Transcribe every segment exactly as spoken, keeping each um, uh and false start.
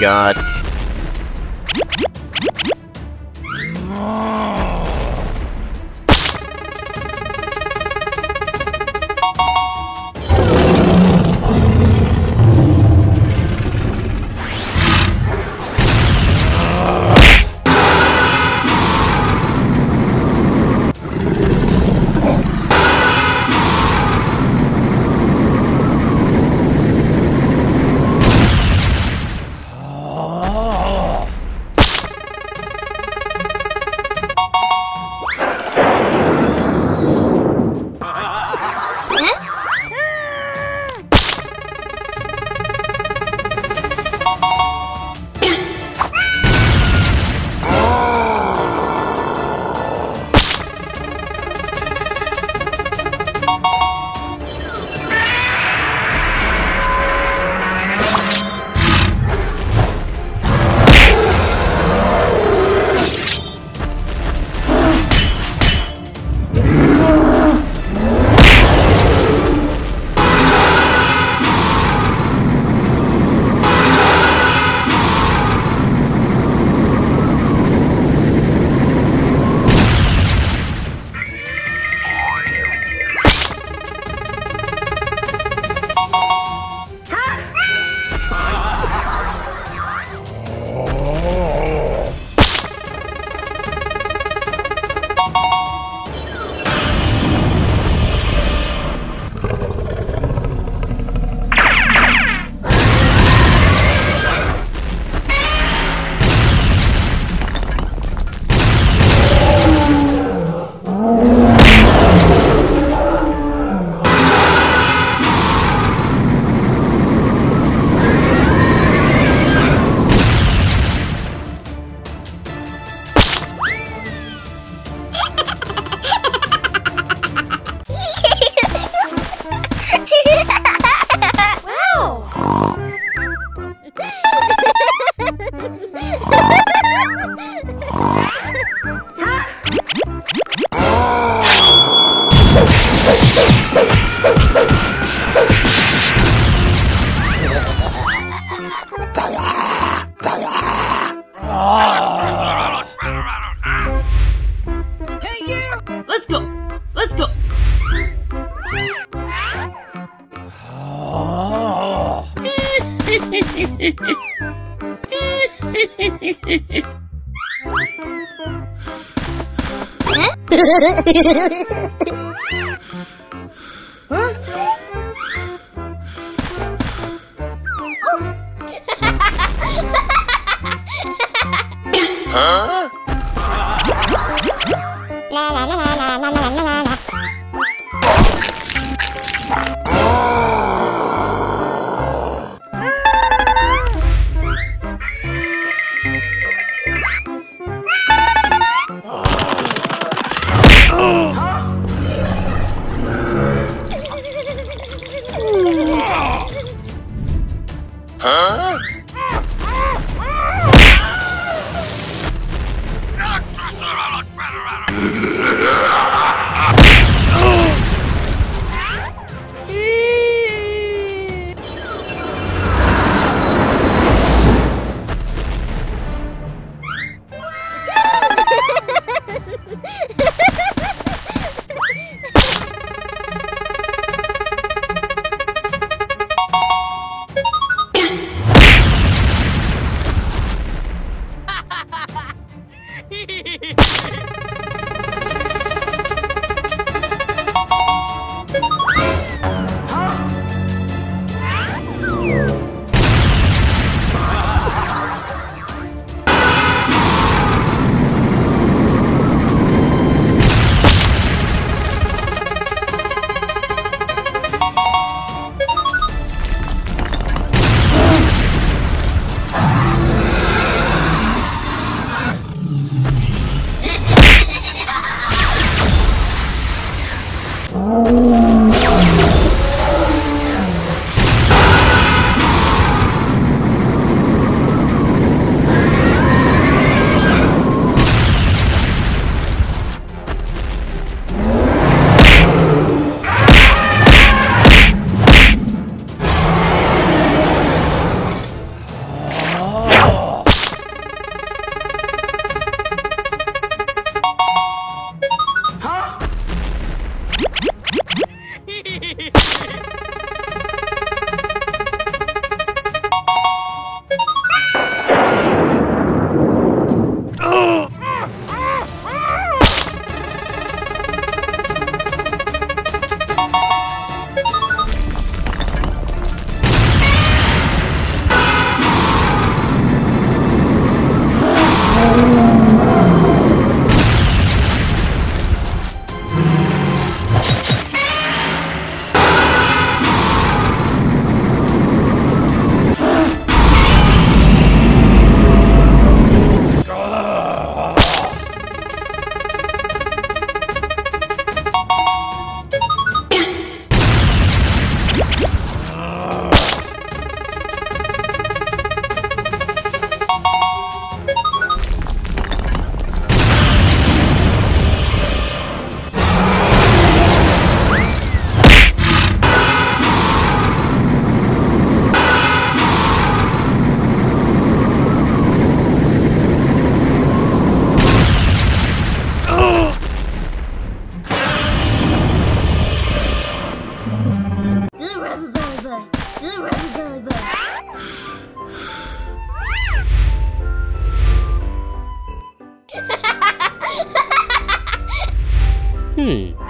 God. Yeah. Hmm. Hmm.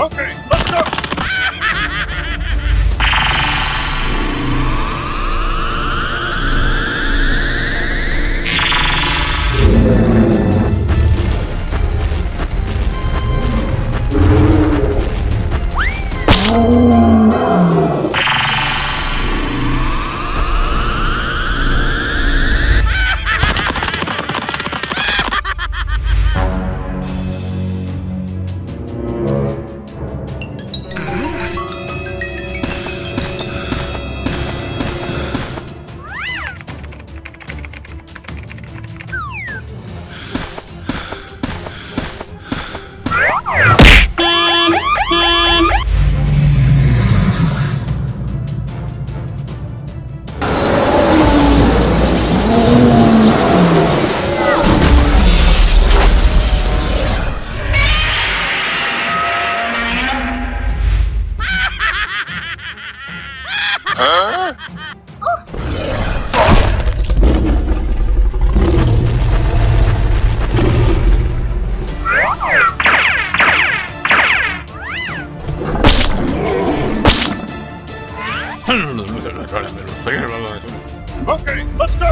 Okay, let's go. Okay, let's go!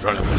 I'm trying to...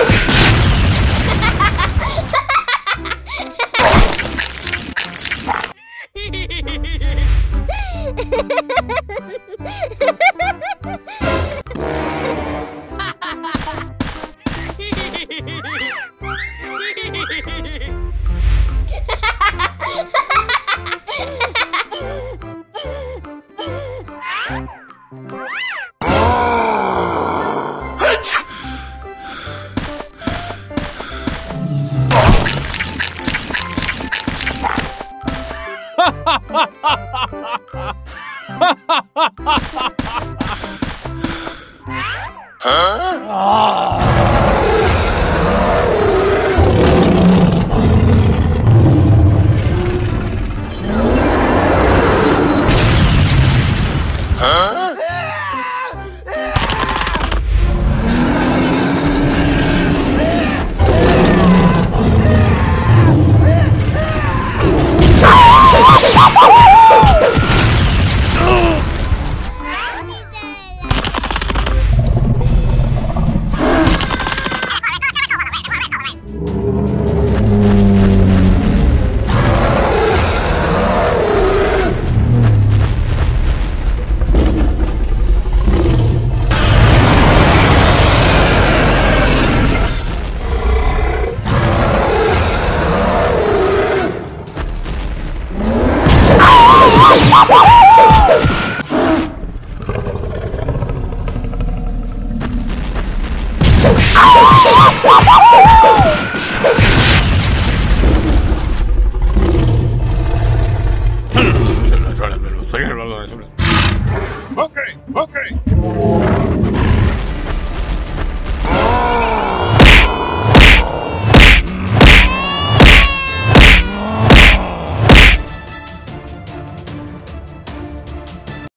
Oh,